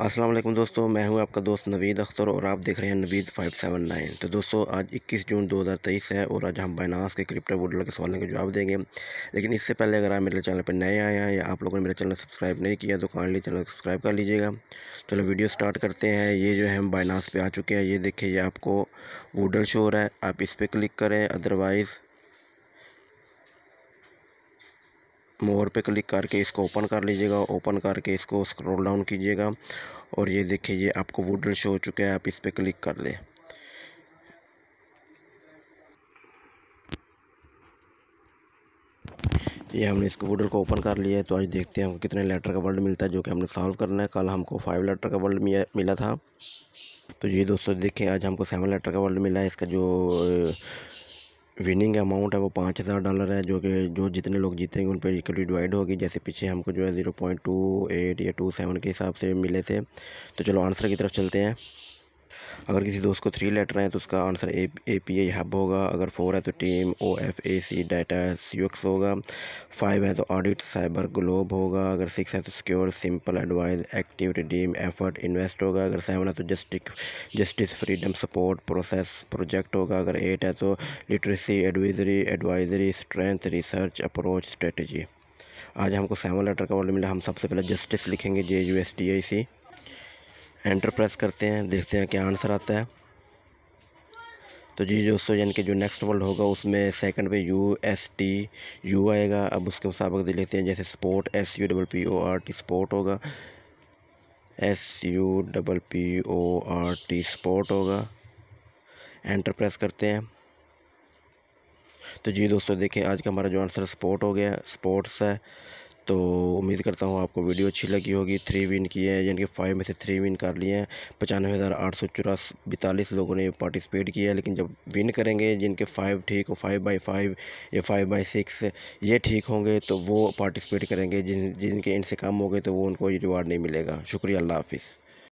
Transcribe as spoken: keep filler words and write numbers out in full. अस्सलाम वालेकुम दोस्तों, मैं हूं आपका दोस्त नवीद अख्तर और आप देख रहे हैं नवीद फाइव सेवन नाइन। तो दोस्तों आज इक्कीस जून दो हज़ार तेईस है और आज हम बाइनांस के क्रिप्टो वर्डल के सवालों के जवाब देंगे। लेकिन इससे पहले अगर आप मेरे चैनल पर नए आए हैं या आप लोगों ने मेरा चैनल सब्सक्राइब नहीं किया तो काइंडली चैनल सब्सक्राइब कर लीजिएगा। चलो वीडियो स्टार्ट करते हैं। ये जो है हम बाइनांस पर आ चुके हैं। ये देखिए, ये आपको वर्डल शो हो रहा है, आप इस पर क्लिक करें, अदरवाइज़ मोर पे क्लिक करके इसको ओपन कर लीजिएगा। ओपन करके इसको स्क्रॉल डाउन कीजिएगा और ये देखिए ये आपको वुडल शो हो चुका है, आप इस पर क्लिक कर लें। ये हमने इसको वुडल को ओपन कर लिया है। तो आज देखते हैं हमको कितने लेटर का वर्ड मिलता है जो कि हमने सॉल्व करना है। कल हमको फाइव लेटर का वर्ड मिला था, तो ये दोस्तों देखें आज हमको सेवन लेटर का वर्ड मिला है। इसका जो विनिंग अमाउंट है वो पाँच हज़ार डॉलर है, जो कि जो जितने लोग जीतेंगे उन पर इक्वली डिवाइड होगी। जैसे पीछे हमको जो है ज़ीरो पॉइंट टू एट या टू सेवन के हिसाब से मिले थे। तो चलो आंसर की तरफ चलते हैं। अगर किसी दोस्त को थ्री लेटर हैं तो उसका answer A A P A hub होगा। अगर फोर है तो team, O F A C data C X होगा। फाइव है तो ऑडिट साइबर ग्लोब होगा। अगर सिक्स है तो secure simple advice active redeem effort invest होगा। अगर सेवन है तो justice justice freedom support process project होगा। अगर एट है तो literacy advisory advisory strength research approach strategy. आज हमको सेवन लेटर का वर्ड मिला। हम सबसे पहले जस्टिस लिखेंगे, J U S T I C. Enter press करते हैं, देखते हैं क्या आंसर आता है। तो जी दोस्तों यानी कि जो नेक्स्ट वर्ड होगा उसमें सेकंड पे यू एस टी यू आएगा। अब उसके मुताबिक दे लेते हैं, जैसे sport S U double P O R T sport होगा, S U double P O R T sport होगा। एंटर प्रेस करते हैं। तो जी दोस्तों देखें आज का हमारा जो आंसर स्पोर्ट हो गया, स्पोर्ट्स है। तो उम्मीद करता हूँ आपको वीडियो अच्छी लगी होगी। थ्री विन किए हैं, यानी कि फाइव में से थ्री विन कर लिए हैं। पचानवे हज़ार आठ सौ चौरासी बतालीस लोगों ने पार्टिसिपेट किया है। लेकिन जब विन करेंगे जिनके फ़ाइव ठीक हो, फाइव बाई फाइव या फाइव बाई सिक्स ये ठीक होंगे तो वो पार्टिसिपेट करेंगे। जिन जिनके इनसे कम हो गए तो वो उनको ये रिवार्ड नहीं मिलेगा। शुक्रिया, अल्लाह हाफिज़।